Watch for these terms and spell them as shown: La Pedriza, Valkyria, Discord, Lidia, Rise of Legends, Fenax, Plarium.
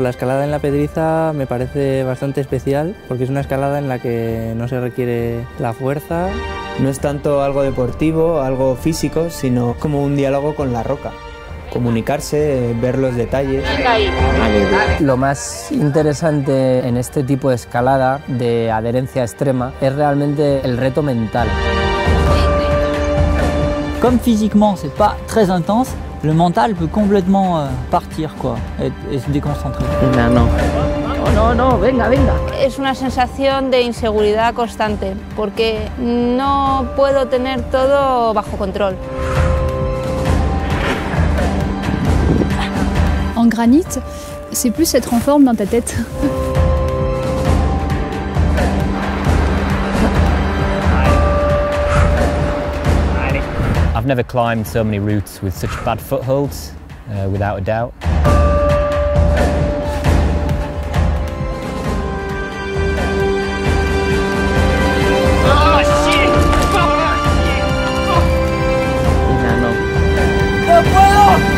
La escalada en La Pedriza me parece bastante especial porque es una escalada en la que no se requiere la fuerza. No es tanto algo deportivo, algo físico, sino como un diálogo con la roca. Comunicarse, ver los detalles. Lo más interesante en este tipo de escalada de adherencia extrema es realmente el reto mental. Comme physiquement c'est pas très intense, le mental peut complètement partir quoi, et se déconcentrer. No, no. No, no, venga, venga. Es una sensación de inseguridad constante porque no puedo tener todo bajo control. En granit, c'est plus être en forme dans ta tête. I've never climbed so many routes with such bad footholds, without a doubt. ¡No puedo!